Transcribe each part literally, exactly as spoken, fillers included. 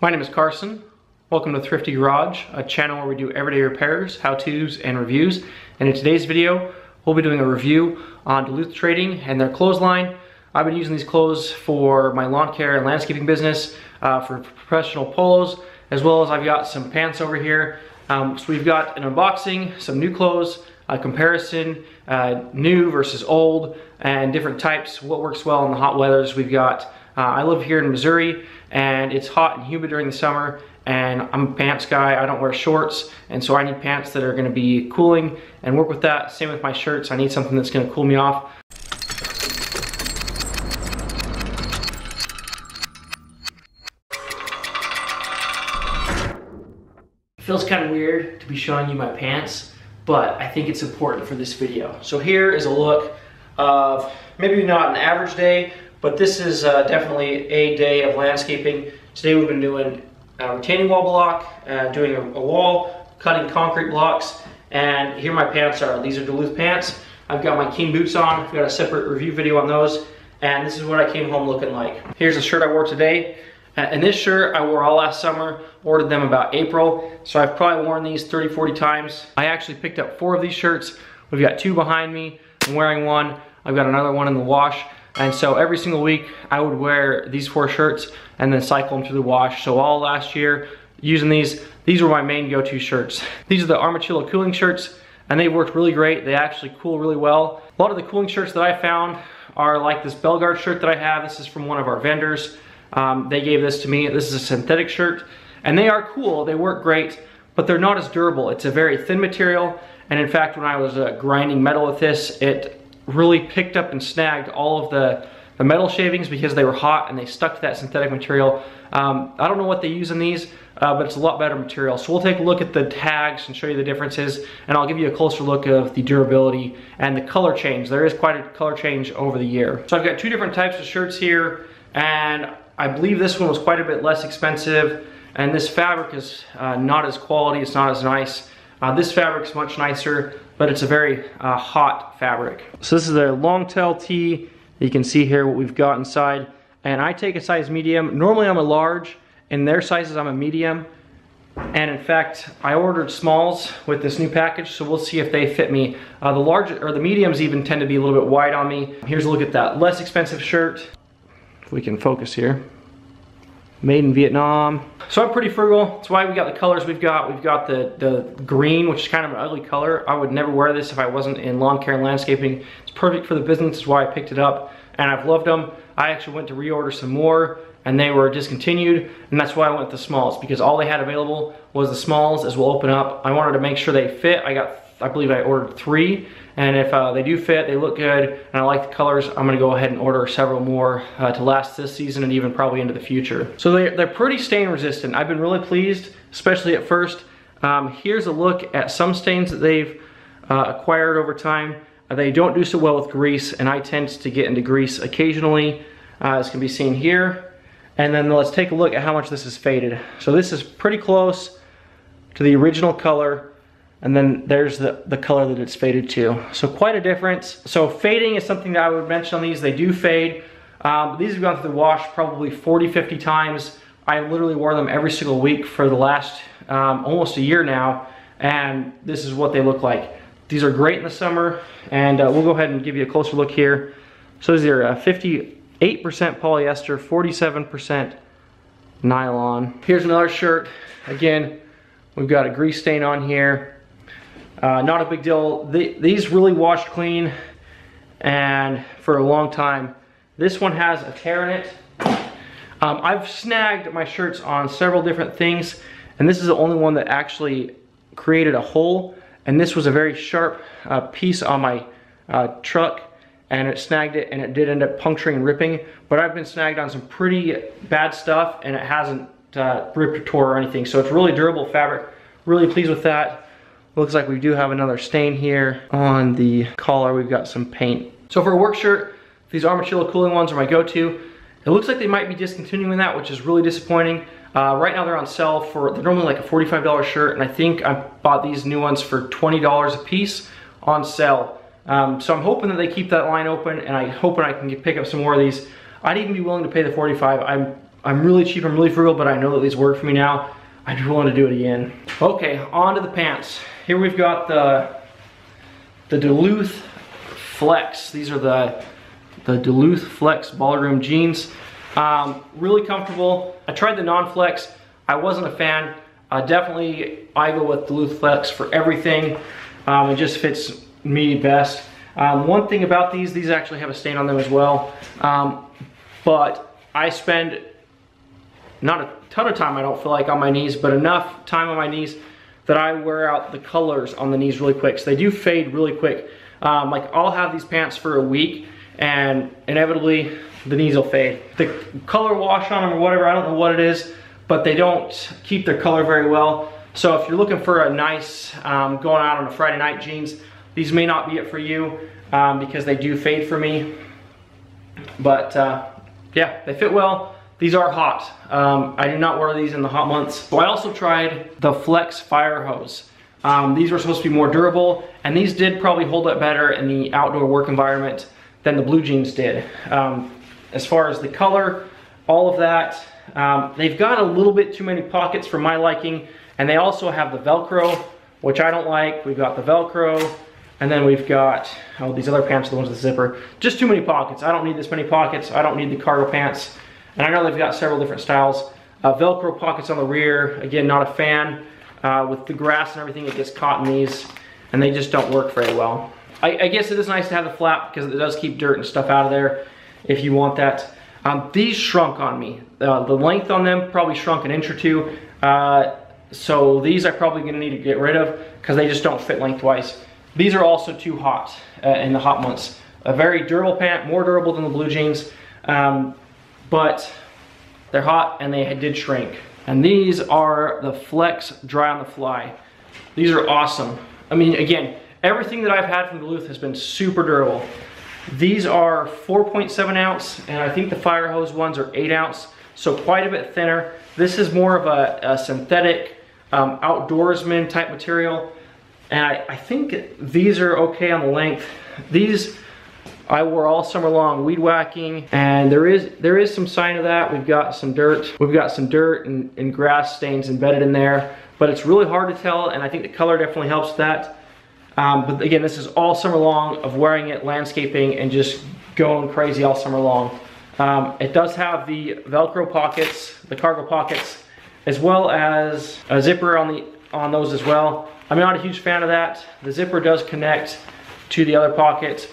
My name is Carson. Welcome to Thrifty Garage, a channel where we do everyday repairs, how-tos, and reviews. And in today's video, we'll be doing a review on Duluth Trading and their clothes line. I've been using these clothes for my lawn care and landscaping business, uh, for professional polos, as well as I've got some pants over here. Um, so we've got an unboxing, some new clothes, a comparison, uh, new versus old, and different types, what works well in the hot weathers. We've got Uh, I live here in Missouri, and it's hot and humid during the summer, and I'm a pants guy. I don't wear shorts, and so I need pants that are going to be cooling and work with that. Same with my shirts. I need something that's going to cool me off. It feels kind of weird to be showing you my pants, but I think it's important for this video. So here is a look of maybe not an average day, but this is uh, definitely a day of landscaping. Today we've been doing a retaining wall block, uh, doing a, a wall, cutting concrete blocks, and here my pants are. These are Duluth pants. I've got my Keen Boots on. I've got a separate review video on those, and this is what I came home looking like. Here's a shirt I wore today, and this shirt I wore all last summer, ordered them about April, so I've probably worn these thirty, forty times. I actually picked up four of these shirts. We've got two behind me. I'm wearing one. I've got another one in the wash. And so every single week I would wear these four shirts and then cycle them through the wash. So all last year using these, these were my main go-to shirts. These are the Armachillo cooling shirts, and they worked really great. They actually cool really well. A lot of the cooling shirts that I found are like this Belgard shirt that I have. This is from one of our vendors. Um, they gave this to me. This is a synthetic shirt, and they are cool. They work great, but they're not as durable. It's a very thin material. And in fact, when I was uh, grinding metal with this, it really picked up and snagged all of the, the metal shavings because they were hot and they stuck to that synthetic material. Um, I don't know what they use in these, uh, but it's a lot better material. So we'll take a look at the tags and show you the differences, and I'll give you a closer look of the durability and the color change. There is quite a color change over the year. So I've got two different types of shirts here, and I believe this one was quite a bit less expensive, and this fabric is uh, not as quality, it's not as nice. Uh, this fabric's much nicer, but it's a very uh, hot fabric. So this is a long tail tee. You can see here what we've got inside. And I take a size medium. Normally I'm a large. In their sizes I'm a medium. And in fact, I ordered smalls with this new package, so we'll see if they fit me. Uh, the large or the mediums even tend to be a little bit wide on me. Here's a look at that less expensive shirt. If we can focus here. Made in Vietnam. So I'm pretty frugal. That's why we got the colors we've got. We've got the, the green, which is kind of an ugly color. I would never wear this if I wasn't in lawn care and landscaping. It's perfect for the business. That's why I picked it up, and I've loved them. I actually went to reorder some more, and they were discontinued, and that's why I went with the smalls, because all they had available was the smalls as we'll open up. I wanted to make sure they fit. I got, I believe I ordered three, and if uh, they do fit, they look good, and I like the colors. I'm gonna go ahead and order several more uh, to last this season and even probably into the future. So they're, they're pretty stain resistant. I've been really pleased, especially at first. Um, here's a look at some stains that they've uh, acquired over time. Uh, they don't do so well with grease, and I tend to get into grease occasionally, uh, as can be seen here. And then let's take a look at how much this is faded. So this is pretty close to the original color. And then there's the, the color that it's faded to. So quite a difference. So fading is something that I would mention on these. They do fade. Um, these have gone through the wash probably forty, fifty times. I literally wore them every single week for the last um, almost a year now. And this is what they look like. These are great in the summer. And uh, we'll go ahead and give you a closer look here. So these are fifty-eight percent polyester, forty-seven percent nylon. Here's another shirt. Again, we've got a grease stain on here. Uh, not a big deal. The, these really washed clean and for a long time. This one has a tear in it. Um, I've snagged my shirts on several different things, and this is the only one that actually created a hole. And this was a very sharp uh, piece on my uh, truck, and it snagged it, and it did end up puncturing and ripping. But I've been snagged on some pretty bad stuff, and it hasn't uh, ripped or tore or anything. So it's really durable fabric. Really pleased with that. Looks like we do have another stain here on the collar. We've got some paint. So for a work shirt, these Armachillo cooling ones are my go-to. It looks like they might be discontinuing that, which is really disappointing. Uh, right now they're on sale for, they're normally like a forty-five dollar shirt, and I think I bought these new ones for twenty dollars a piece on sale. Um, so I'm hoping that they keep that line open, and I'm hoping I can get, pick up some more of these. I'd even be willing to pay the forty-five. I'm I'm really cheap, I'm really frugal, but I know that these work for me now. I do want to do it again. Okay, on to the pants. Here we've got the the Duluth Flex. These are the the Duluth Flex ballroom jeans. Um, really comfortable. I tried the non-flex. I wasn't a fan. Uh, definitely, I go with Duluth Flex for everything. Um, it just fits me best. Um, one thing about these, these actually have a stain on them as well. Um, but I spend not a ton of time, I don't feel like, on my knees, but enough time on my knees that I wear out the colors on the knees really quick. So they do fade really quick. Um, like I'll have these pants for a week and inevitably the knees will fade. The color wash on them or whatever, I don't know what it is, but they don't keep their color very well. So if you're looking for a nice um, going out on a Friday night jeans, these may not be it for you um, because they do fade for me. But uh, yeah, they fit well. These are hot. Um, I do not wear these in the hot months. So I also tried the Flex Fire Hose. Um, these were supposed to be more durable, and these did probably hold up better in the outdoor work environment than the blue jeans did. Um, as far as the color, all of that, um, they've got a little bit too many pockets for my liking, and they also have the Velcro, which I don't like. We've got the Velcro, and then we've got, oh, these other pants are the ones with the zipper. Just too many pockets. I don't need this many pockets. I don't need the cargo pants. And I know they've got several different styles. Uh, Velcro pockets on the rear, again, not a fan. Uh, with the grass and everything, it gets caught in these, and they just don't work very well. I, I guess it is nice to have the flap because it does keep dirt and stuff out of there if you want that. Um, these shrunk on me. Uh, the length on them probably shrunk an inch or two. Uh, so these I'm probably gonna need to get rid of because they just don't fit lengthwise. These are also too hot uh, in the hot months. A very durable pant, more durable than the blue jeans. Um, But they're hot and they did shrink. And these are the Flex Dry on the Fly. These are awesome. I mean, again, everything that I've had from Duluth has been super durable. These are four point seven ounce, and I think the Fire Hose ones are eight ounce, so quite a bit thinner. This is more of a, a synthetic um, outdoorsman type material. And I, I think these are okay on the length. These I wore all summer long weed whacking, and there is there is some sign of that. We've got some dirt. We've got some dirt and, and grass stains embedded in there, but it's really hard to tell, and I think the color definitely helps that. Um, but again, this is all summer long of wearing it, landscaping, and just going crazy all summer long. Um, it does have the Velcro pockets, the cargo pockets, as well as a zipper on, the, on those as well. I'm not a huge fan of that. The zipper does connect to the other pocket.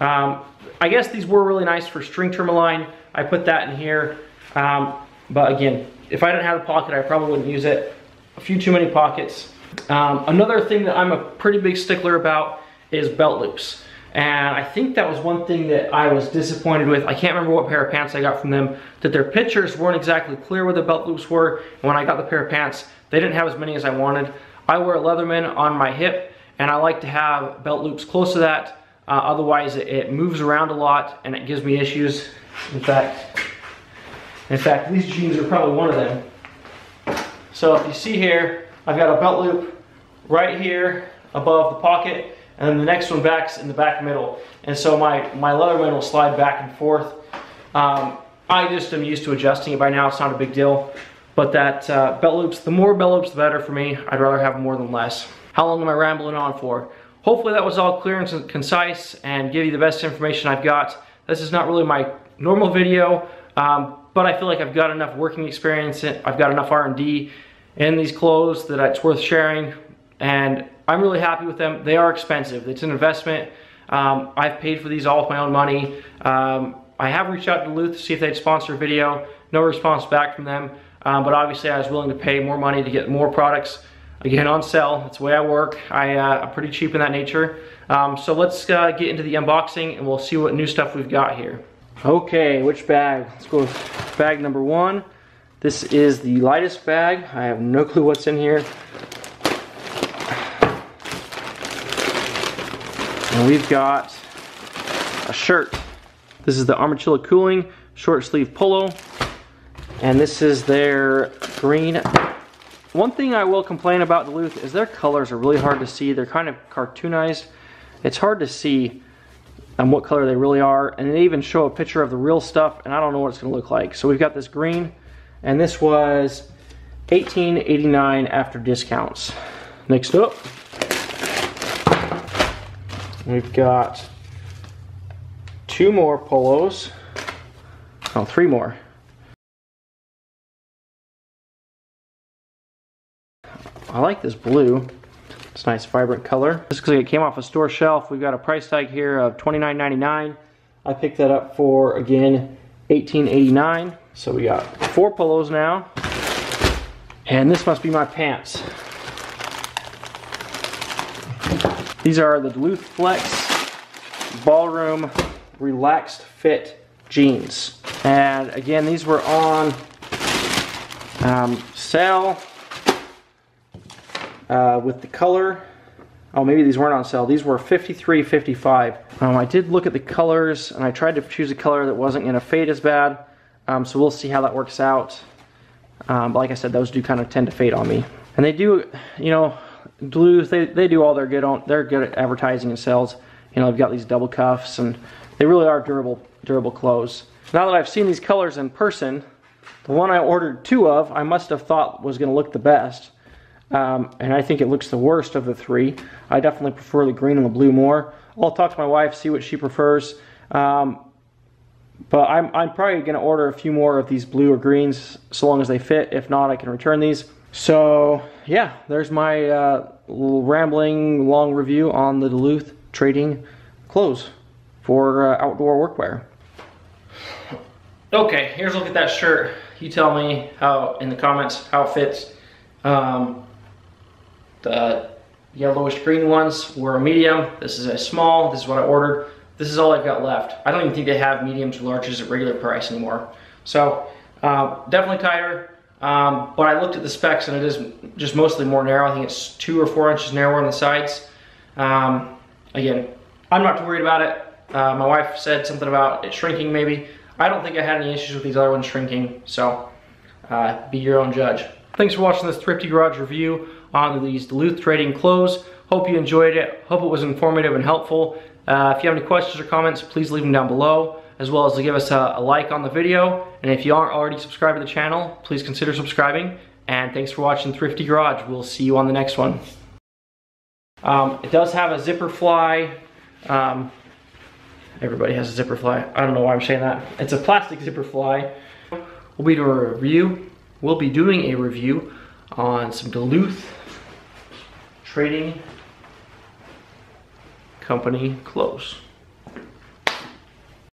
Um, I guess these were really nice for string tourmaline. I put that in here. Um, but again, if I didn't have a pocket, I probably wouldn't use it. A few too many pockets. Um, another thing that I'm a pretty big stickler about is belt loops. And I think that was one thing that I was disappointed with. I can't remember what pair of pants I got from them, that their pictures weren't exactly clear where the belt loops were. And when I got the pair of pants, they didn't have as many as I wanted. I wear a Leatherman on my hip, and I like to have belt loops close to that. Uh, otherwise, it, it moves around a lot, and it gives me issues. In fact, in fact, these jeans are probably one of them. So if you see here, I've got a belt loop right here above the pocket, and then the next one back's in the back middle. And so my, my Leatherman will slide back and forth. Um, I just am used to adjusting it by now. It's not a big deal. But that uh, belt loops, the more belt loops, the better for me. I'd rather have more than less. How long am I rambling on for? Hopefully that was all clear and concise and give you the best information I've got. This is not really my normal video, um, but I feel like I've got enough working experience, I've got enough R and D in these clothes that it's worth sharing, and I'm really happy with them. They are expensive. It's an investment. Um, I've paid for these all with my own money. Um, I have reached out to Duluth to see if they'd sponsor a video. No response back from them, um, but obviously I was willing to pay more money to get more products. Again, on sale, that's the way I work. I, uh, I'm pretty cheap in that nature. Um, so let's uh, get into the unboxing and we'll see what new stuff we've got here. Okay, which bag? Let's go with bag number one. This is the lightest bag. I have no clue what's in here. And we've got a shirt. This is the Armachillo Cooling short sleeve polo. And this is their green. One thing I will complain about Duluth is their colors are really hard to see. They're kind of cartoonized. It's hard to see um, what color they really are. And they even show a picture of the real stuff, and I don't know what it's going to look like. So we've got this green and this was eighteen eighty-nine after discounts. Next up, we've got two more polos. Oh, three more. I like this blue. It's a nice vibrant color. Just because it came off a store shelf, we've got a price tag here of twenty-nine ninety-nine. I picked that up for, again, eighteen eighty-nine. So we got four polos now. And this must be my pants. These are the Duluth Flex Ballroom Relaxed Fit Jeans. And again, these were on um, sale uh, with the color. Oh, maybe these weren't on sale. These were fifty-three fifty-five. Um, I did look at the colors, and I tried to choose a color that wasn't going to fade as bad. Um, so we'll see how that works out. Um, but like I said, those do kind of tend to fade on me. And they do, you know, Duluth, they, they do all their good on, they're good at advertising and sales. You know, they've got these double cuffs, and they really are durable, durable clothes. Now that I've seen these colors in person, the one I ordered two of, I must have thought was going to look the best. Um, and I think it looks the worst of the three. I definitely prefer the green and the blue more. I'll talk to my wife, see what she prefers. Um, But I'm, I'm probably going to order a few more of these blue or greens, so long as they fit. If not, I can return these. So, yeah, there's my uh, little rambling, long review on the Duluth Trading clothes for uh, outdoor workwear. Okay, here's a look at that shirt. You tell me how in the comments how it fits. Um, the yellowish green ones were a medium. This is a small. This is what I ordered. This is all I've got left. I don't even think they have mediums or larges at regular price anymore. So uh, definitely tighter, um, but I looked at the specs and it is just mostly more narrow. I think it's two or four inches narrower on the sides. Um, again, I'm not too worried about it. Uh, my wife said something about it shrinking maybe. I don't think I had any issues with these other ones shrinking, so uh, be your own judge. Thanks for watching this Thrifty Garage review on these Duluth Trading clothes. Hope you enjoyed it. Hope it was informative and helpful. Uh, if you have any questions or comments, please leave them down below, as well as to give us a, a like on the video. And if you aren't already subscribed to the channel, please consider subscribing. And thanks for watching Thrifty Garage. We'll see you on the next one. Um, it does have a zipper fly. Um, everybody has a zipper fly. I don't know why I'm saying that. It's a plastic zipper fly. We'll be doing a review. We'll be doing a review on some Duluth Trading Company clothes.